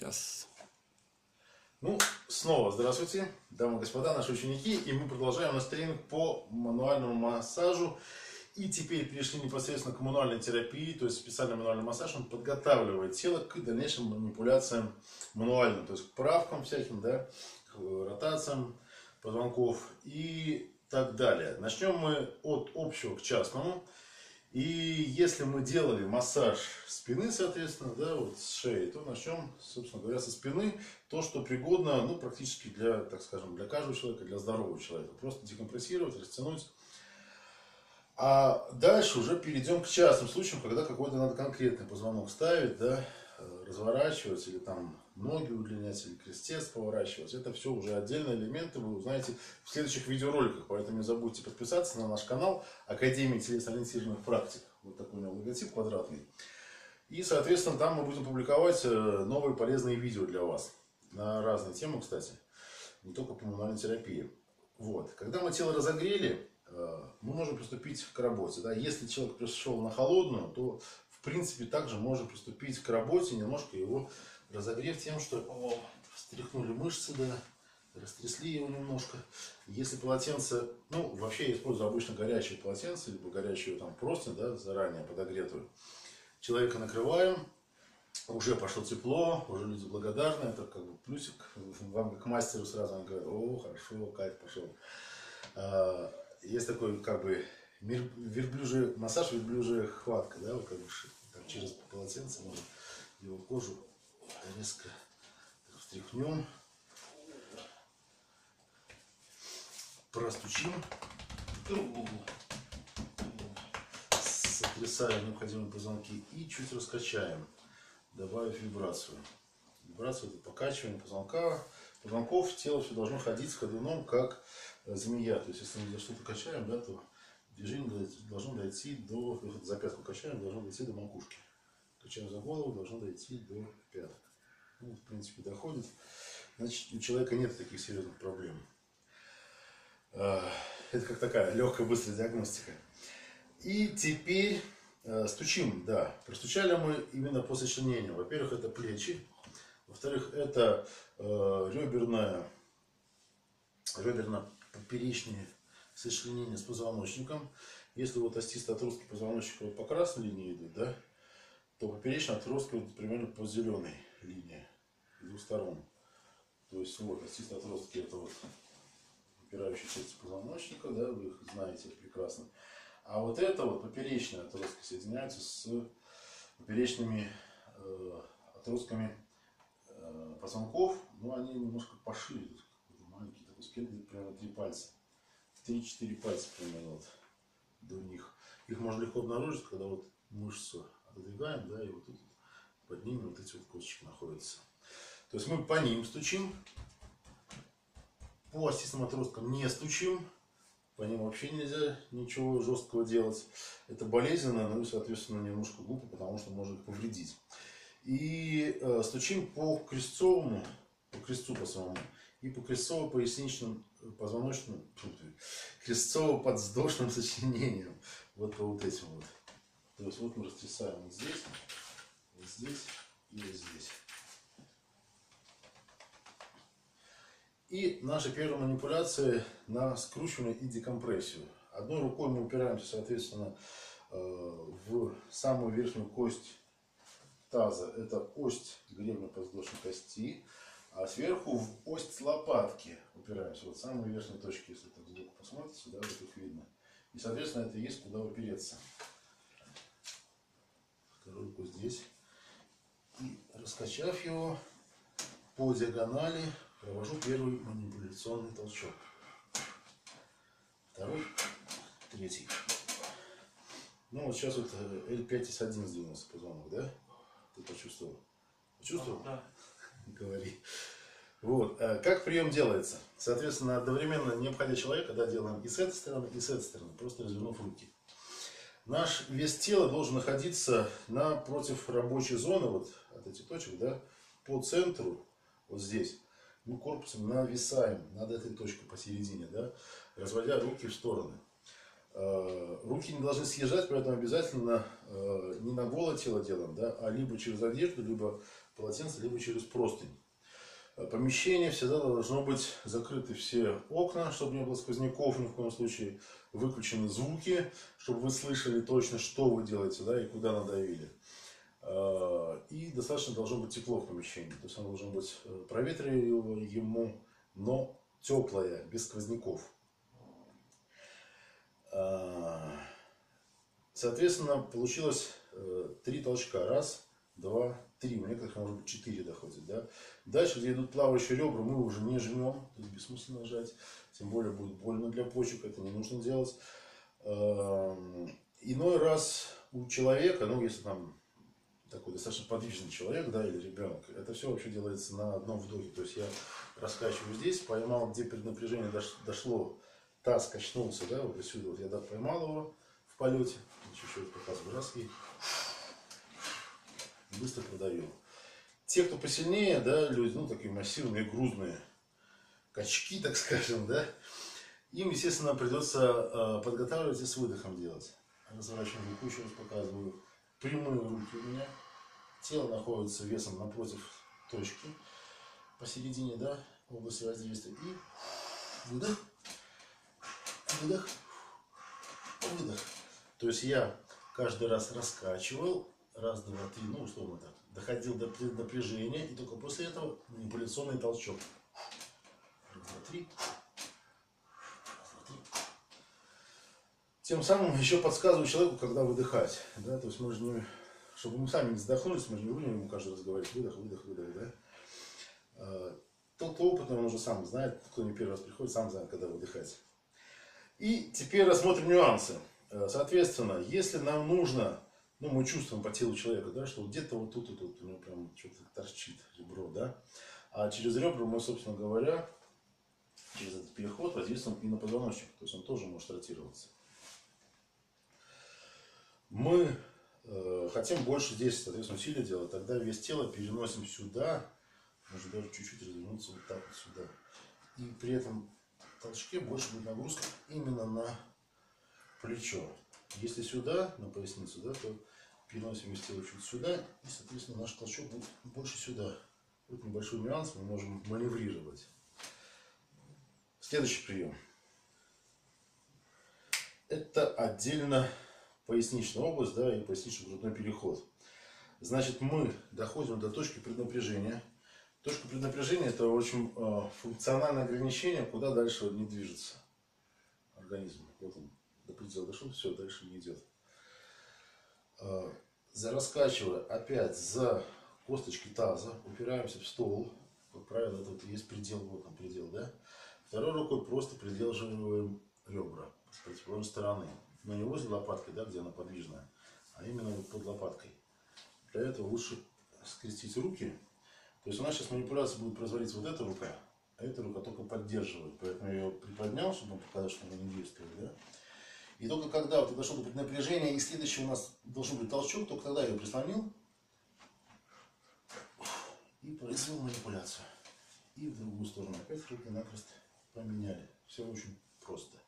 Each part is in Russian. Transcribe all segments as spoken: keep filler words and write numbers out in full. Yes. Ну, снова здравствуйте, дамы и господа, наши ученики. И мы продолжаем наш тренинг по мануальному массажу. И теперь перешли непосредственно к мануальной терапии, то есть специальный мануальный массаж, он подготавливает тело к дальнейшим манипуляциям мануальным, то есть к правкам всяким, да, к ротациям позвонков и так далее. Начнем мы от общего к частному. И если мы делали массаж спины, соответственно, да, вот с шеи, то начнем, собственно говоря, со спины. То, что пригодно, ну, практически для, так скажем, для каждого человека, для здорового человека. Просто декомпрессировать, растянуть. А дальше уже перейдем к частным случаям, когда какой-то надо конкретный позвонок ставить, да, разворачивать или там ноги удлинять, или крестец поворачивать. Это все уже отдельные элементы, вы узнаете в следующих видеороликах. Поэтому не забудьте подписаться на наш канал Академия телесориентированных Практик. Вот такой у него логотип квадратный. И, соответственно, там мы будем публиковать новые полезные видео для вас. На разные темы, кстати. Не только по мануальной терапии. Вот. Когда мы тело разогрели, мы можем приступить к работе. Да? Если человек пришел на холодную, то в принципе также можем приступить к работе, немножко его разогрев тем, что о, встряхнули мышцы, да, растрясли его немножко. Если полотенце, ну вообще я использую обычно горячее полотенце, либо горячую там просто, да, заранее подогретую. Человека накрываем, уже пошло тепло, уже люди благодарны, это как бы плюсик. Вам как мастеру сразу он говорит: о, хорошо, кайф пошел. Есть такой как бы верблюжий массаж, верблюжья хватка, да, вот как бы там, через полотенце можно его кожу резко встряхнем, простучим, сотрясаем необходимые позвонки и чуть раскачаем, добавив вибрацию. Вибрацию — это покачивание позвонка, позвонков, тело все должно ходить с ходуном, как змея. То есть, если мы что-то качаем, да, то движение должно дойти до... За пятку качаем, должно дойти до макушки. Качаем за голову, должно дойти до пяток. Ну, в принципе, доходит. Значит, у человека нет таких серьезных проблем. Это как такая легкая, быстрая диагностика. И теперь стучим, да. Простучали мы именно по сочленению. Во-первых, это плечи. Во-вторых, это реберная... реберно-поперечные сочленения с позвоночником. Если вот остисто-отростки позвоночника вот по красной линии идут, да, то поперечные отростки вот примерно по зеленой линии с двух сторон. То есть вот остисто-отростки — это вот выпирающие части позвоночника, да, вы их знаете прекрасно. А вот это вот поперечные отростки соединяются с поперечными э, отростками э, позвонков, но они немножко пошире. Примерно три пальца, три-четыре пальца примерно вот до них. Их можно легко обнаружить, когда вот мышцу отодвигаем, да, и вот тут под ними вот эти вот косточки находятся. То есть мы по ним стучим, по остистым отросткам не стучим, по ним вообще нельзя ничего жесткого делать. Это болезненно, ну и соответственно немножко глупо, потому что можно их повредить. И э, стучим по крестцовому, по крестцу по самому. И по крестцово-поясничным позвоночным, крестцово-подвздошным сочленениям. Вот по вот этим вот. То есть вот мы растрясаем вот здесь, вот здесь и вот здесь. И наша первая манипуляция на скручивание и декомпрессию. Одной рукой мы упираемся, соответственно, в самую верхнюю кость таза. Это ось гребня-подвздошной кости. А сверху в ось лопатки упираемся. Вот самые верхние точки, если так сбоку посмотрите, сюда вот их видно. И, соответственно, это и есть куда упереться. Вторую руку здесь. И, раскачав его по диагонали, провожу первый манипуляционный толчок. Второй, третий. Ну, вот сейчас вот Л пять С один сдвинулся позвонок, да? Ты почувствовал? Почувствовал? Да. Говори. Вот. Как прием делается? Соответственно, одновременно, не обходя человека, да, делаем и с этой стороны, и с этой стороны, просто развернув руки. Наш вес тела должен находиться напротив рабочей зоны, вот от этих точек, да, по центру, вот здесь. Мы корпусом нависаем над этой точкой посередине, да, разводя руки в стороны. Руки не должны съезжать, поэтому обязательно не на голое тело делаем, да, а либо через одежду, либо полотенце, либо через простынь. Помещение всегда должно быть закрыты все окна, чтобы не было сквозняков, ни в коем случае выключены звуки, чтобы вы слышали точно, что вы делаете, да, и куда надавили. И достаточно должно быть тепло в помещении, то есть оно должно быть проветриваемое ему, но теплое, без сквозняков. Соответственно, получилось три толчка. Раз, два, три. У некоторых, может быть, четыре доходит. Да? Дальше, где идут плавающие ребра, мы уже не жмем. То есть бессмысленно жать. Тем более будет больно для почек. Это не нужно делать. Иной раз у человека, ну, если там такой достаточно подвижный человек, да, или ребенок, это все вообще делается на одном вдохе. То есть я раскачиваю здесь, поймал, где перенапряжение дошло, таз качнулся, да, вот сюда. Вот я да, поймал его в полете. Чуть-чуть показываю. Раз и быстро продавил. Те, кто посильнее, да, люди, ну, такие массивные, грузные качки, так скажем, да, им, естественно, придется подготавливать и с выдохом делать. Разворачиваем руку, еще раз показываю. Прямые руки у меня. Тело находится весом напротив точки. Посередине, да, области воздействия. И выдох. Выдох. Выдох. То есть я каждый раз раскачивал, раз, два, три, ну, условно так, доходил до напряжения, и только после этого манипуляционный толчок. Раз, два, три. Раз, два, три. Тем самым еще подсказываю человеку, когда выдыхать. Да? То есть мы же не, чтобы мы сами не задохнулись, мы же не будем ему каждый раз говорить выдох, выдох, выдох, да? Тот, кто опытный, он уже сам знает, кто не первый раз приходит, сам знает, когда выдыхать. И теперь рассмотрим нюансы. Соответственно, если нам нужно, ну, мы чувствуем по телу человека, да, что где-то вот тут и тут у него прям что-то торчит ребро, да, а через ребра мы, собственно говоря, через этот переход воздействуем и на позвоночник, то есть он тоже может ротироваться. Мы э, хотим больше здесь, соответственно, усилия делать, тогда вес тела переносим сюда, можно даже чуть-чуть развернуться вот так вот сюда, и при этом в толчке больше будет нагрузка именно на плечо. Если сюда, на поясницу, да, то переносим из тела чуть сюда, и, соответственно, наш толчок будет больше сюда. Вот небольшой нюанс, мы можем маневрировать. Следующий прием. Это отдельно поясничная область, да, и пояснично-грудной переход. Значит, мы доходим до точки преднапряжения. Точка преднапряжения – это очень функциональное ограничение, куда дальше не движется организм. Вот он. Предел дошел, все, дальше не идет. Зараскачивая опять за косточки таза, упираемся в стол. Как правило, это вот есть предел, вот он предел, да? Второй рукой просто придерживаем ребра с противоположной стороны. Но не возле лопатки, да, где она подвижная, а именно вот под лопаткой. Для этого лучше скрестить руки. То есть у нас сейчас манипуляция будет производить вот эта рука, а эта рука только поддерживает. Поэтому я ее приподнял, чтобы показать, что она не действует, да? И только когда вот дошло до преднапряжения, и следующий у нас должен быть толчок, только тогда я ее прислонил и произвел манипуляцию. И в другую сторону опять руки-накрест поменяли. Все очень просто.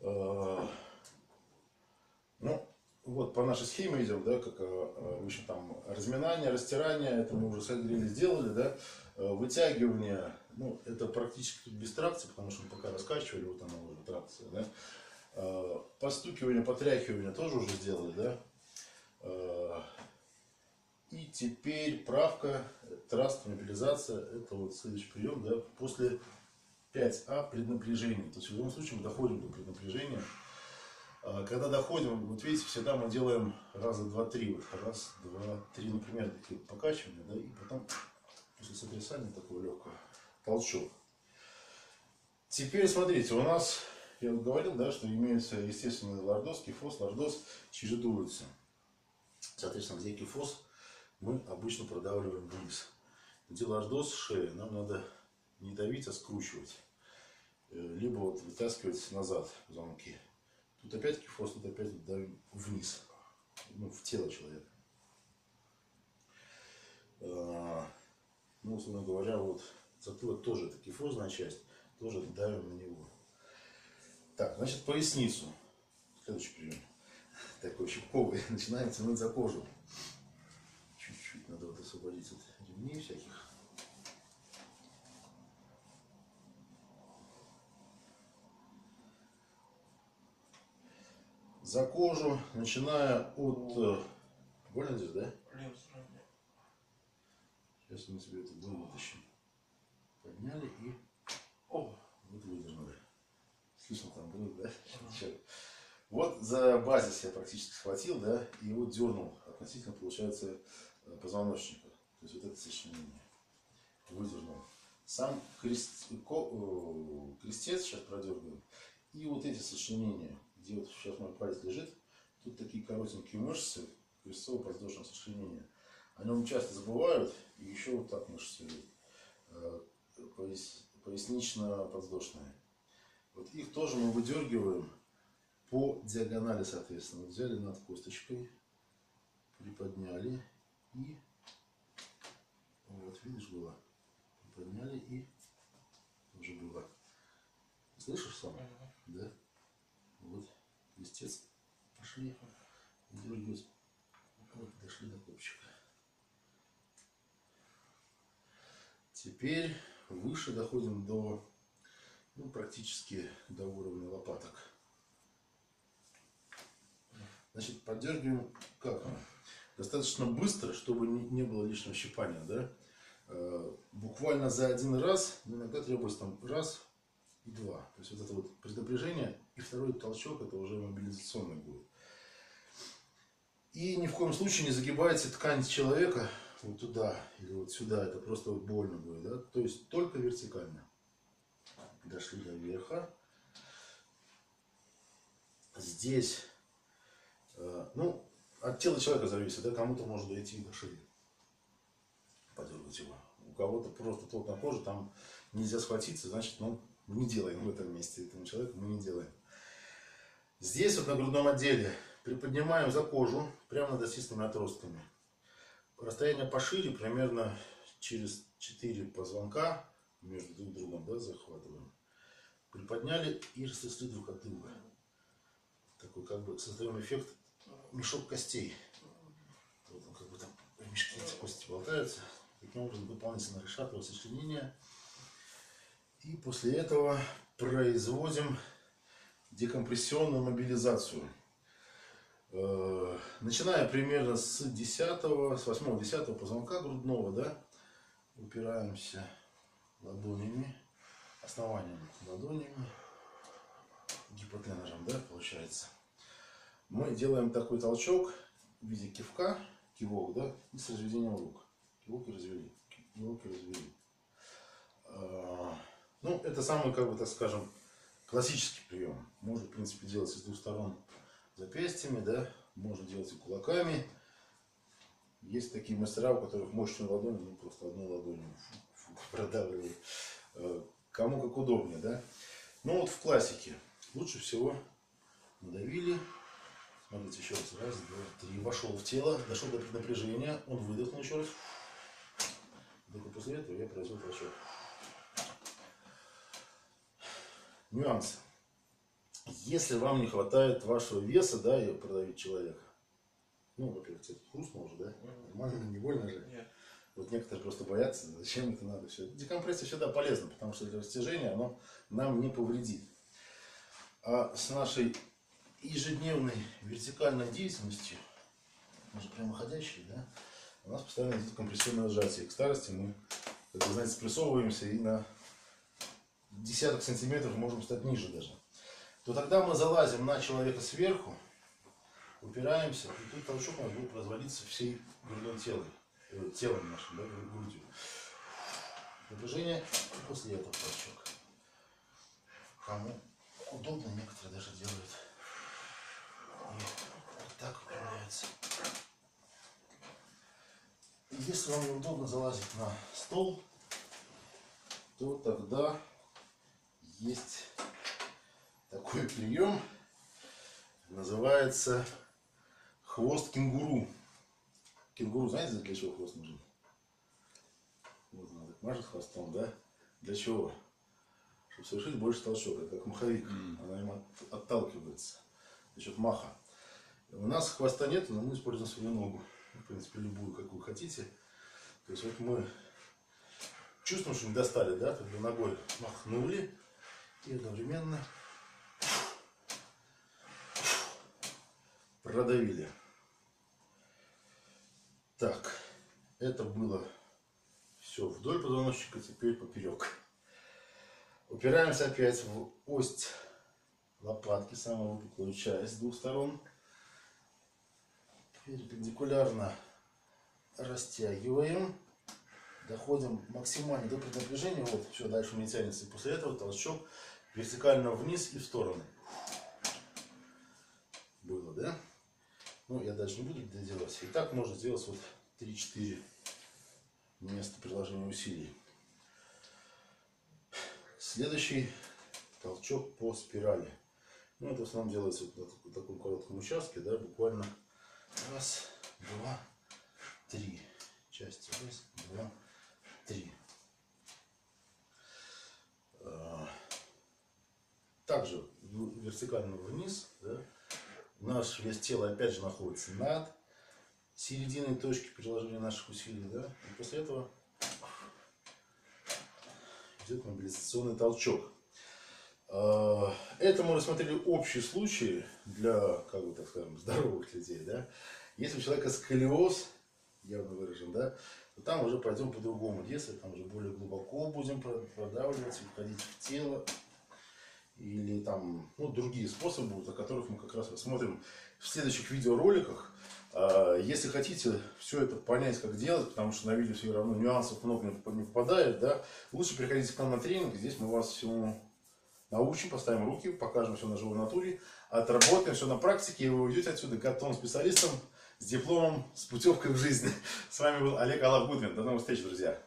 Ну, вот по нашей схеме идем, да, как в общем, там разминание, растирание, это мы уже согрели, сделали, да, вытягивание. Ну, это практически без тракции, потому что мы пока раскачивали, вот она уже тракция, да? Постукивание, потряхивание тоже уже сделали, да? И теперь правка, траст, мобилизация, это вот следующий прием, да? После пять А преднапряжения. То есть в любом случае мы доходим до преднапряжения. Когда доходим, вот видите, всегда мы делаем раза два-три, вот раз, два, три, например, такие покачивания, да? И потом после сотрясания такого легкого толчок. Теперь смотрите, у нас, я говорил, да, что имеются естественные лордоз, кифоз, лордоз чередуются. Соответственно, где кифоз, мы обычно продавливаем вниз. Где лордоз, шея, нам надо не давить, а скручивать. Либо вот вытаскивать назад замки. Тут опять кифоз, тут опять давим вниз. Ну, в тело человека. Ну, условно говоря, вот затылок тоже это кифозная часть, тоже давим на него. Так, значит, поясницу. Следующий прием. такой щипковый, начинаем тянуть за кожу. Чуть-чуть надо вот освободить от ремней всяких. За кожу, начиная от... Больно здесь, да? Сейчас мы тебе это дом вытащим. Подняли и... О! Вот выдернули. Слышно там будет, да? Вот за базис я практически схватил, да, и вот дернул относительно, получается, позвоночника. То есть вот это сочленение. Выдернул. Сам крест... Ко... крестец сейчас продергиваю. И вот эти сочленения, где вот сейчас мой палец лежит, тут такие коротенькие мышцы крестово-подвздошного сочленения. О нем часто забывают, и еще вот так мышцы пояс... пояснично-подвздошные. Вот их тоже мы выдергиваем по диагонали, соответственно. Взяли над косточкой, приподняли и... Вот, видишь, было. Приподняли и... Уже было. Слышишь сам? Да. Вот, крестец. Пошли. Выдергивать. Вот, дошли до копчика. Теперь выше доходим до... Ну, практически до уровня лопаток. Значит, поддерживаем как? Достаточно быстро, чтобы не было лишнего щипания, да? Буквально за один раз, иногда требуется там раз и два. То есть вот это вот преднапряжение и второй толчок, это уже мобилизационный будет. И ни в коем случае не загибайте ткань человека вот туда или вот сюда, это просто вот больно будет, да? То есть только вертикально. Дошли до верха. Здесь, ну, от тела человека зависит, да, кому-то может дойти до шеи, подергать его. У кого-то просто толк на коже, там нельзя схватиться, значит, ну, мы не делаем в этом месте, этому человеку мы не делаем. Здесь вот на грудном отделе приподнимаем за кожу, прямо над осистыми отростками. Расстояние пошире, примерно через четыре позвонка между друг другом, да, захватываем. Приподняли и растрясли друг от друга. Такой как бы создаем эффект мешок костей. Вот он как бы там в мешке эти кости болтаются. Таким образом дополнительно расшатываем сочленение. И после этого производим декомпрессионную мобилизацию. Начиная примерно с восьмого-десятого позвонка грудного, да, упираемся ладонями, основанием ладонями, гипотенажем, да, получается. Мы делаем такой толчок в виде кивка, кивок, да, и с разведением рук. Кивок и развели, кивок и развели. Ну, это самый, как бы, так скажем, классический прием. Можно, в принципе, делать из двух сторон запястьями, да, можно делать и кулаками. Есть такие мастера, у которых мощную ладонь, ну, просто одной ладонью продавливают. Кому как удобнее, да? Но вот в классике лучше всего надавили. Смотрите, еще раз. Раз, два, три. Вошел в тело, дошел до преднапряжения. Он выдохнул еще раз. Только после этого я произвел толчок. Нюансы. Если вам не хватает вашего веса, да, и продавить человека. Ну, во-первых, это хрустно уже, да? Нормально, не больно же. Вот некоторые просто боятся, зачем это надо все. Декомпрессия всегда полезна, потому что для растяжения оно нам не повредит. А с нашей ежедневной вертикальной деятельностью, мы же прямоходящие, да, у нас постоянно идет компрессионное сжатие. К старости мы, как вы знаете, спрессовываемся и на десяток сантиметров можем стать ниже даже. То тогда мы залазим на человека сверху, упираемся, и тут толчок у нас будет производиться всей грудной телом. Телом нашим, да, грудью. Напряжение и после этого толчок. Кому удобно, некоторые даже делают. И вот так выполняется. Если вам неудобно залазить на стол, то тогда есть такой прием, называется хвост кенгуру. Кенгуру, знаете, для чего хвост нужен? Вот она так машет хвостом, да? Для чего? Чтобы совершить больше толчок, это как маховик. Mm. Она им от, отталкивается за счет маха. У нас хвоста нет, но мы используем свою ногу. В принципе, любую, какую хотите. То есть вот мы чувствуем, что не достали, да? Тогда ногой махнули и одновременно продавили. Так, это было все вдоль позвоночника, теперь поперек. Упираемся опять в ось лопатки, самую выпуклую часть с двух сторон. Перпендикулярно растягиваем, доходим максимально до преднапряжения. Вот, все, дальше не тянется. И после этого толчок вертикально вниз и в стороны. Было, да? Ну, я даже не буду доделать. И так можно сделать вот три-четыре места приложения усилий. Следующий толчок по спирали. Ну, это в основном делается вот на таком коротком участке, да, буквально раз, два, три. Части раз, два, три. Также вертикально вниз, да, наш вес тела опять же находится над серединой точки приложения наших усилий, да, и после этого идет мобилизационный толчок. Это мы рассмотрели общие случаи для, как бы так скажем, здоровых людей, да. Если у человека сколиоз явно выражен, да, то там уже пойдем по-другому. Если там уже более глубоко будем продавливать, входить в тело, или там, ну, другие способы, о которых мы как раз рассмотрим в следующих видеороликах. Если хотите все это понять, как делать, потому что на видео все равно нюансов много не попадает, да, лучше приходите к нам на тренинг, здесь мы вас всему научим, поставим руки, покажем все на живой натуре, отработаем все на практике, и вы уйдете отсюда готовым специалистом, с дипломом, с путевкой в жизни. С вами был Олег Алаф-Гудвин. До новых встреч, друзья!